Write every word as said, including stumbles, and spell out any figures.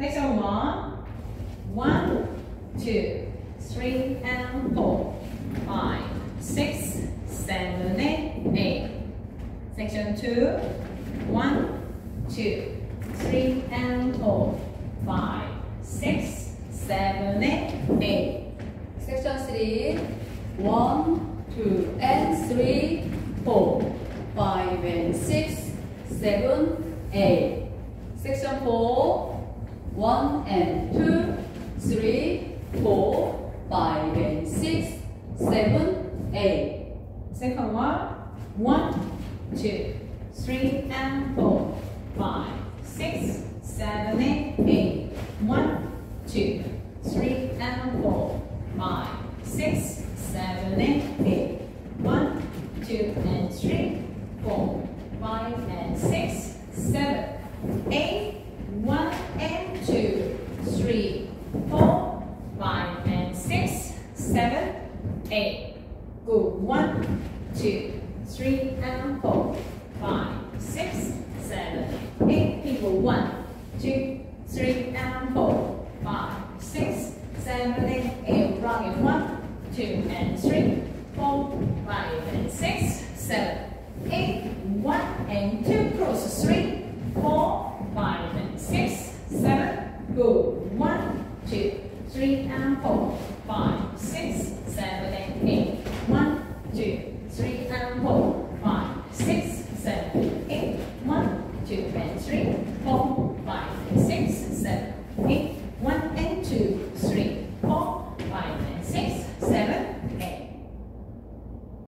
Next one, one, one, two, three, and four, five, six, seven, eight, eight. Section two, one, two, three, and four, five, six, seven, eight, eight. Section three, one, two, and three, four, five, and six, seven, eight. Section four, one and two, three, four, five and six, seven, eight. Second one, one, two, three and four, five, six, seven, eight, eight. One, two, three and four, five, six, seven, eight, eight. One, two and three, four, five and six, seven, eight. One and two, three, four, five and six, seven, eight. Go one, two, three and four, five, six, seven, eight. People one, two, three and four, five, six, seven, eight, eight. Wrong in one, two and three, four, five and six, seven, eight. One and two, cross three, four. Five and six, seven, go. One, two, three and four, five, six, seven and eight. One, two, three.